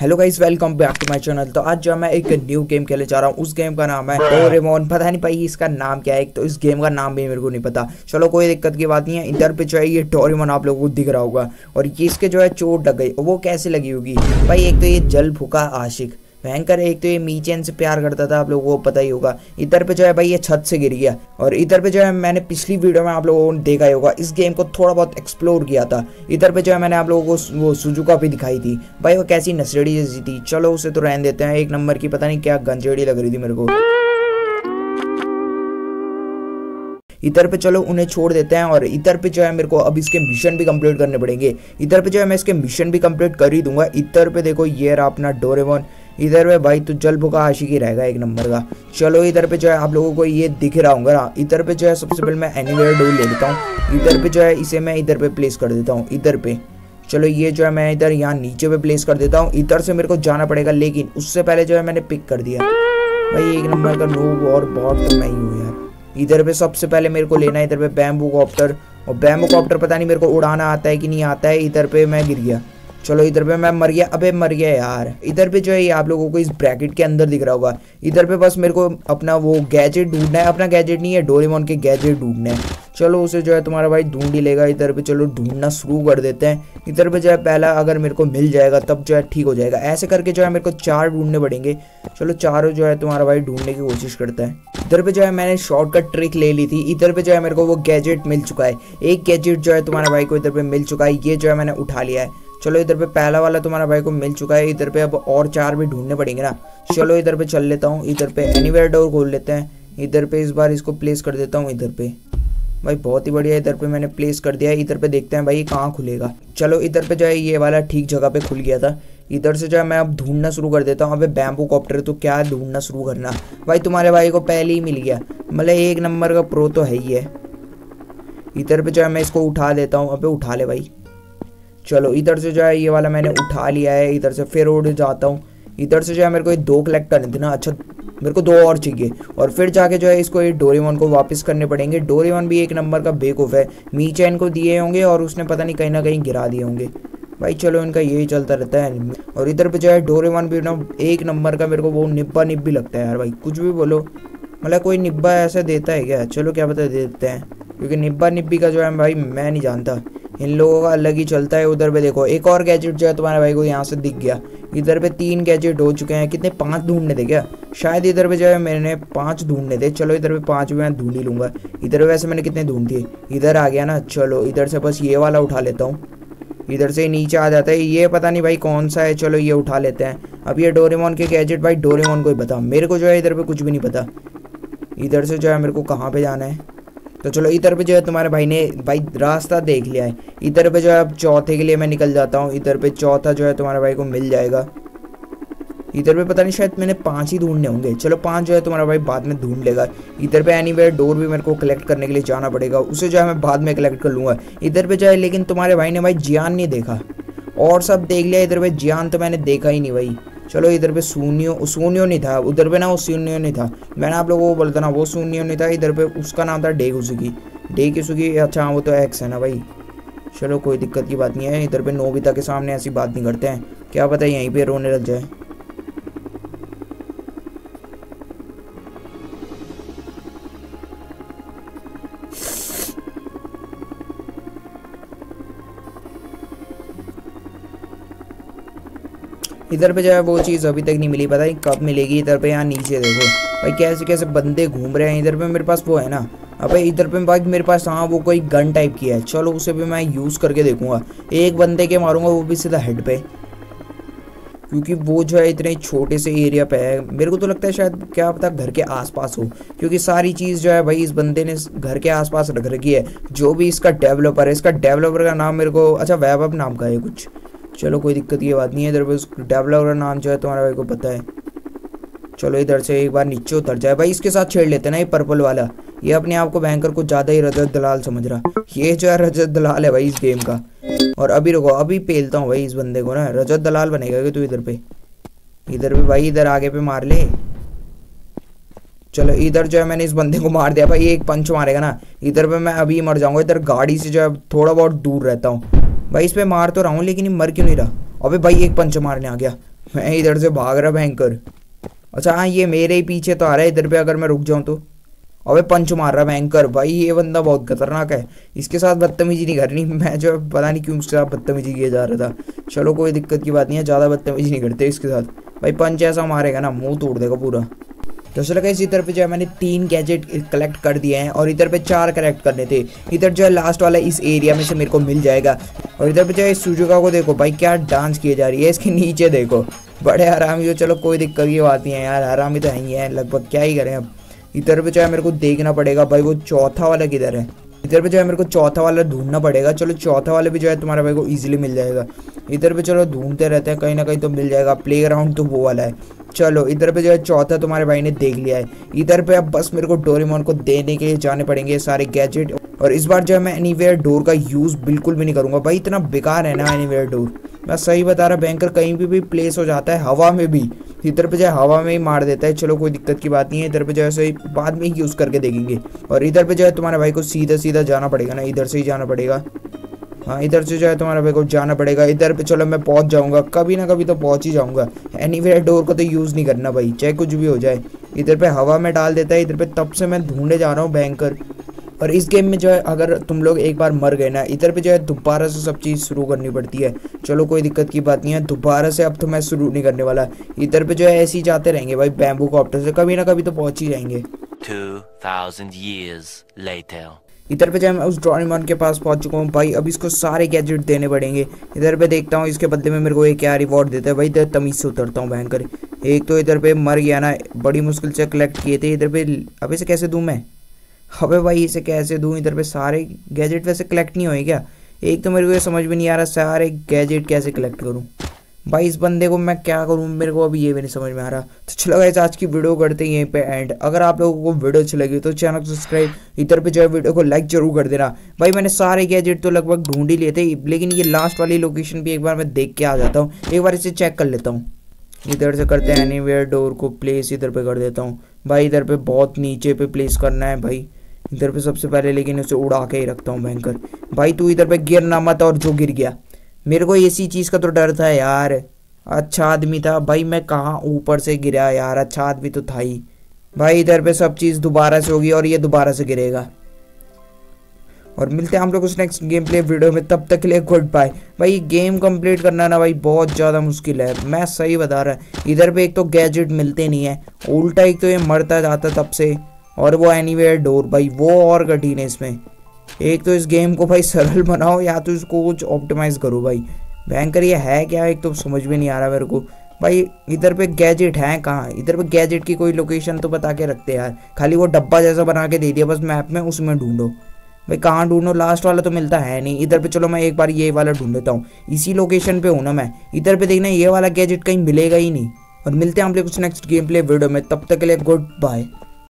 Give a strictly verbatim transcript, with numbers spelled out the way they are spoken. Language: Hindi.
Hello guys, welcome back to my channel. तो आज जो मैं एक न्यू गेम खेलने जा रहा हूँ, उस गेम का नाम है डोरेमोन। पता नहीं भाई इसका नाम क्या है, तो इस गेम का नाम भी मेरे को नहीं पता। चलो कोई दिक्कत की बात नहीं है। इधर पे जो है ये डोरेमोन आप लोगों को दिख रहा होगा, और ये इसके जो है चोट लग गई। वो कैसे लगी होगी भाई? एक तो ये जल फूका आशिक भयंकर, एक तो ये मीचेन से प्यार करता था, आप लोगों को पता ही होगा। इधर पे जो है भाई ये छत से गिर गया, और इधर पे जो है मैंने पिछली वीडियो में आप लोगों ने देखा ही होगा, इस गेम को थोड़ा बहुत एक्सप्लोर किया था। इधर पे जो है मैंने आप लोगों को वो सुजुका भी दिखाई थी भाई, वो कैसी नसरेड़ी जैसी थी। चलो उसे तो रहने देते हैं, एक नंबर की पता नहीं क्या गंजेड़ी लग रही थी मेरे को। इधर पे चलो उन्हें छोड़ देते हैं, और इधर पे जो है मेरे को अब इसके मिशन भी कंप्लीट करने पड़ेंगे। इधर पे जो है मैं इसके मिशन भी कंप्लीट कर ही दूंगा। इधर पे देखो ये रहा अपना डोरेमोन। इधर पे भाई तू जल भूखा आशिकी रहेगा, एक नंबर का। चलो इधर पे जो है आप लोगों को ये दिख रहा होगा ना। इधर पे जो है सबसे पहले मैं एनीवेयर डोर ले लेता हूँ। इधर पे जो है इसे मैं इधर पे प्लेस कर देता हूँ। इधर पे चलो ये जो है मैं इधर यहाँ नीचे पे प्लेस कर देता हूँ। इधर से मेरे को जाना पड़ेगा, लेकिन उससे पहले जो है मैंने पिक कर दिया भाई, एक नंबर का लोग और बहुत मैं ही हूँ यार। इधर पे सबसे पहले मेरे को लेना है इधर पे बैम्बू कॉप्टर, और बैम्बू कॉप्टर पता नहीं मेरे को उड़ाना आता है कि नहीं आता है। इधर पे मैं गिर गया। चलो इधर पे मैं मर गया, अबे मर गया यार। इधर पे जो है आप लोगों को इस ब्रैकेट के अंदर दिख रहा होगा। इधर पे बस मेरे को अपना वो गैजेट ढूंढना है। अपना गैजेट नहीं है, डोरेमोन के गैजेट ढूंढना है। चलो उसे जो है तुम्हारा भाई ढूंढ ही लेगा। इधर पे चलो ढूंढना शुरू कर देते हैं। इधर पे जो है पहला अगर मेरे को मिल जाएगा तब जो है ठीक हो जाएगा। ऐसे करके जो है मेरे को चार ढूंढने पड़ेंगे। चलो चारों जो है तुम्हारा भाई ढूंढने की कोशिश करता है। इधर पे जो है मैंने शॉर्टकट ट्रिक ले ली थी। इधर पे जो है मेरे को वो गैजेट मिल चुका है। एक गैजेट जो है तुम्हारा भाई को इधर पे मिल चुका है, ये जो है मैंने उठा लिया है। चलो इधर पे पहला वाला तुम्हारा भाई को मिल चुका है। इधर पे अब और चार भी ढूंढने पड़ेंगे ना। चलो इधर पे चल लेता हूँ। इधर पे एनीवेयर डोर खोल लेते हैं। इधर पे इस बार इसको प्लेस कर देता हूँ। इधर पे भाई बहुत ही बढ़िया, इधर पे मैंने प्लेस कर दिया है। इधर पे देखते हैं भाई कहाँ खुलेगा। चलो इधर पे जो है ये वाला ठीक जगह पे खुल गया था। इधर से जो है मैं अब ढूंढना शुरू कर देता हूँ। अबे बैम्बू कॉप्टर तो क्या ढूंढना शुरू करना भाई, तुम्हारे भाई को पहले ही मिल गया, मतलब एक नंबर का प्रो तो है ही है। इधर पे जो है मैं इसको उठा देता हूँ। अबे उठा ले भाई। चलो इधर से जो है ये वाला मैंने उठा लिया है। इधर से फिर उड़ जाता हूँ। इधर से जो है मेरे को ये दो कलेक्ट करने थे ना। अच्छा मेरे को दो और चाहिए, और फिर जाके जो है इसको ये डोरेमोन को वापस करने पड़ेंगे। डोरेमोन भी एक नंबर का बेवकूफ़ है, मीचेन को दिए होंगे और उसने पता नहीं कहीं ना कहीं गिरा दिए होंगे भाई। चलो इनका यही चलता रहता है। और इधर पर जो है डोरेमोन भी ना एक नंबर का, मेरे को वो निब्बा निब्बी लगता है यार भाई। कुछ भी बोलो, मतलब कोई निब्बा ऐसा देता है क्या? चलो क्या पता देते हैं, क्योंकि निब्बा निब्बी का जो है भाई मैं नहीं जानता, इन लोगों का अलग ही चलता है। उधर पे देखो एक और गैजेट जो है तुम्हारे भाई को यहाँ से दिख गया। इधर पे तीन गैजेट हो चुके हैं। कितने, पांच ढूंढने थे क्या? शायद इधर पे जो है मैंने पांच ढूंढने थे। चलो इधर पे पांच भी मैं ढूंढ ही लूंगा। इधर वैसे मैंने कितने ढूंढ दिए। इधर आ गया ना। चलो इधर से बस ये वाला उठा लेता हूँ। इधर से नीचे आ जाता है, ये पता नहीं भाई कौन सा है। चलो ये उठा लेते हैं। अब ये डोरेमोन के गैजेट भाई डोरेमोन को ही पता, मेरे को जो है इधर पर कुछ भी नहीं पता। इधर से जो है मेरे को कहाँ पर जाना है? तो चलो इधर पे जो है तुम्हारे भाई ने भाई रास्ता देख लिया है। इधर पे जो है अब चौथे के लिए मैं निकल जाता हूँ। इधर पे चौथा जो है तुम्हारे भाई को मिल जाएगा। इधर पे पता नहीं, शायद मैंने पांच ही ढूंढने होंगे। चलो पांच जो है तुम्हारा भाई बाद में ढूंढ लेगा। इधर पे एनीवेयर डोर भी मेरे को कलेक्ट करने के लिए जाना पड़ेगा, उसे जो है मैं बाद में कलेक्ट कर लूँगा। इधर पे जो है लेकिन तुम्हारे भाई ने भाई जियान नहीं देखा, और सब देख लिया। इधर पे जियान तो मैंने देखा ही नहीं भाई। चलो इधर पे शून्यो शून्यो नहीं था उधर पे ना, वो शून्यो नहीं था, मैंने आप लोगों को बोलता ना, वो शून्यो नहीं था। इधर पे उसका नाम था डेकिसुगी। डेकिसुगी अच्छा वो तो एक्स है ना भाई। चलो कोई दिक्कत की बात नहीं है। इधर पे नोबिता के सामने ऐसी बात नहीं करते हैं, क्या पता यहीं पे रोने लग जाए। इधर पे जो है वो चीज़ अभी तक नहीं मिली, पता नहीं कब मिलेगी। इधर पे यहाँ नीचे देखो भाई कैसे कैसे बंदे घूम रहे हैं। इधर पे मेरे पास वो है ना, अब इधर पे भाई मेरे पास हाँ वो कोई गन टाइप की है। चलो उसे भी मैं यूज़ करके देखूंगा, एक बंदे के मारूंगा, वो भी सीधा हेड पे, क्योंकि वो जो है इतने छोटे से एरिया पे है। मेरे को तो लगता है शायद क्या पता घर के आसपास हो, क्योंकि सारी चीज़ जो है भाई इस बंदे ने घर के आसपास रख रखी है। जो भी इसका डेवलपर है, इसका डेवलपर का नाम मेरे को अच्छा वैभव नाम का है कुछ। चलो कोई दिक्कत की बात नहीं है। इधर पे डेवलपर का नाम जो है तुम्हारा भाई को पता है। चलो इधर से एक बार नीचे उतर जाए भाई, इसके साथ छेड़ लेते हैं ना। ये पर्पल वाला, ये अपने आप को भयंकर कुछ ज़्यादा ही रजत दलाल समझ रहा। ये जो है रजत दलाल है भाई इस गेम का। और अभी रुको, अभी पेलता हूँ भाई इस बंदे को ना, रजत दलाल बनेगा कि तू। इधर पे इधर भी भाई इधर आगे पे मार ले। चलो इधर जो है मैंने इस बंदे को मार दिया भाई, एक पंच मारेगा ना। इधर पे मैं अभी मर जाऊँगा। इधर गाड़ी से जो है थोड़ा बहुत दूर रहता हूँ भाई, इस पे मार तो रहा हूँ लेकिन ये मर क्यों नहीं रहा? अबे भाई एक पंच मारने आ गया मैं इधर से भाग रहा भयंकर। अच्छा हाँ ये मेरे ही पीछे तो आ रहा है इधर पे, अगर मैं रुक जाऊँ तो। अबे पंच मार रहा भयंकर। भाई ये बंदा बहुत खतरनाक है, इसके साथ बदतमीजी नहीं करनी। मैं जो पता नहीं क्यों उसके साथ बदतमीजी किया जा रहा था। चलो कोई दिक्कत की बात नहीं है, ज़्यादा बदतमीजी नहीं करते इसके साथ। भाई पंच ऐसा मारेगा ना मुँह तोड़ देगा पूरा। तो चलो गाइस इधर पे जो है मैंने तीन गैजेट कलेक्ट कर दिए हैं और इधर पे चार कलेक्ट करने थे। इधर जो है लास्ट वाला इस एरिया में से मेरे को मिल जाएगा। और इधर पे जो है शिज़ुका को देखो भाई क्या डांस किए जा रही है, इसके नीचे देखो बड़े हरामी हो। चलो कोई दिक्कत की बात नहीं है यार, हरामी तो है ही है, लगभग क्या ही करें। अब इधर पे जो है मेरे को देखना पड़ेगा भाई वो चौथा वाला किधर है। इधर पे जो है मेरे को चौथा वाला ढूंढना पड़ेगा। चलो चौथा वाला भी जो है तुम्हारा भाई को ईजिली मिल जाएगा। इधर पे चलो ढूंढते रहते हैं, कहीं ना कहीं तो मिल जाएगा। प्लेग्राउंड तो वो वाला है। चलो इधर पे जो है चौथा तुम्हारे भाई ने देख लिया है। इधर पे अब बस मेरे को डोरेमोन को देने के लिए जाने पड़ेंगे सारे गैजेट। और इस बार जो है मैं एनीवेयर डोर का यूज़ बिल्कुल भी नहीं करूँगा भाई, इतना बेकार है ना एनीवेयर डोर। मैं सही बता रहा, बैंकर कहीं भी भी प्लेस हो जाता है, हवा में भी। इधर पे जो है हवा में ही मार देता है। चलो कोई दिक्कत की बात नहीं है, इधर पे जो है सही बाद में ही यूज़ करके देखेंगे। और इधर पे जो है तुम्हारे भाई को सीधा सीधा जाना पड़ेगा ना, इधर से ही जाना पड़ेगा। हाँ इधर से जो है तुम्हारा भाई को जाना पड़ेगा। इधर पे चलो मैं पहुंच जाऊंगा, कभी ना कभी तो पहुंच ही जाऊंगा। एनीवेयर डोर को तो यूज़ नहीं करना भाई, चाहे कुछ भी हो जाए। इधर पे हवा में डाल देता है, इधर पे तब से मैं ढूंढे जा रहा हूँ भयंकर। और इस गेम में जो है अगर तुम लोग एक बार मर गए ना, इधर पे जो है दोबारा से सब चीज़ शुरू करनी पड़ती है। चलो कोई दिक्कत की बात नहीं है, दोबारा से अब तो मैं शुरू नहीं करने वाला। इधर पे जो है ऐसे ही जाते रहेंगे भाई बैम्बू कॉप्टर से, कभी ना कभी तो पहुँच ही जाएंगे। इधर पे जो मैं उस डोरेमोन के पास पहुंच चुका हूँ भाई, अब इसको सारे गैजेट देने पड़ेंगे। इधर पे देखता हूँ इसके बदले में मेरे को एक क्या रिवॉर्ड देता है। भाई इधर तमीज़ से उतरता हूँ भयंकर। एक तो इधर पे मर गया ना, बड़ी मुश्किल से कलेक्ट किए थे। इधर पे अब इसे कैसे दूँ मैं, अबे भाई इसे कैसे दूँ। इधर पे सारे गैजेट वैसे कलेक्ट नहीं होए क्या, एक तो मेरे को ये समझ में नहीं आ रहा सारे गैजेट कैसे कलेक्ट करूँ। भाई इस बंदे को मैं क्या करूँ, मेरे को अभी ये भी नहीं समझ में आ रहा। तो चलो गाइस आज की वीडियो करते हैं यहीं पे एंड। अगर आप लोगों को वीडियो अच्छी लगी तो चैनल को सब्सक्राइब, इधर पे जो है वीडियो को लाइक जरूर कर देना। भाई मैंने सारे गैजेट तो लगभग ढूंढ ही लिए थे, लेकिन ये लास्ट वाली लोकेशन भी एक बार मैं देख के आ जाता हूँ, एक बार इसे चेक कर लेता हूँ। इधर से करते हैं एनीवेयर डोर को प्लेस, इधर पर कर देता हूँ भाई। इधर पर बहुत नीचे पे प्लेस करना है भाई। इधर पर सबसे पहले लेकिन उसे उड़ा के ही रखता हूँ भयंकर। भाई तू इधर पर गिर ना मत, और जो गिर गया मेरे को इसी चीज़ का तो डर था यार। अच्छा आदमी था भाई, मैं कहाँ ऊपर से गिरा यार, अच्छा आदमी तो था ही भाई। इधर पे सब चीज़ दोबारा से होगी और ये दोबारा से गिरेगा। और मिलते हैं हम लोग उस नेक्स्ट गेम प्ले वीडियो में, तब तक के लिए गुड बाय। भाई गेम कंप्लीट करना ना भाई बहुत ज़्यादा मुश्किल है, मैं सही बता रहा। इधर पे एक तो गैजेट मिलते नहीं है, उल्टा एक तो ये मरता जाता तब से, और वो एनीवेयर डोर भाई वो और कठिन है इसमें। एक तो इस गेम को भाई सरल बनाओ या तो इसको कुछ ऑप्टिमाइज़ करो भाई। भयंकर ये है क्या, एक तो समझ में नहीं आ रहा मेरे को भाई। इधर पे गैजेट हैं कहाँ, इधर पे गैजेट की कोई लोकेशन तो बता के रखते यार। खाली वो डब्बा जैसा बना के दे दिया बस मैप में, उसमें ढूंढो भाई। कहाँ ढूंढो, लास्ट वाला तो मिलता है नहीं। इधर पे चलो मैं एक बार ये वाला ढूंढ लेता हूँ, इसी लोकेशन पर हूँ ना मैं। इधर पर देखना ये वाला गैजेट कहीं मिलेगा ही नहीं। और मिलते हैं हम लोग कुछ नेक्स्ट गेम प्ले वीडियो में, तब तक के लिए गुड बाय।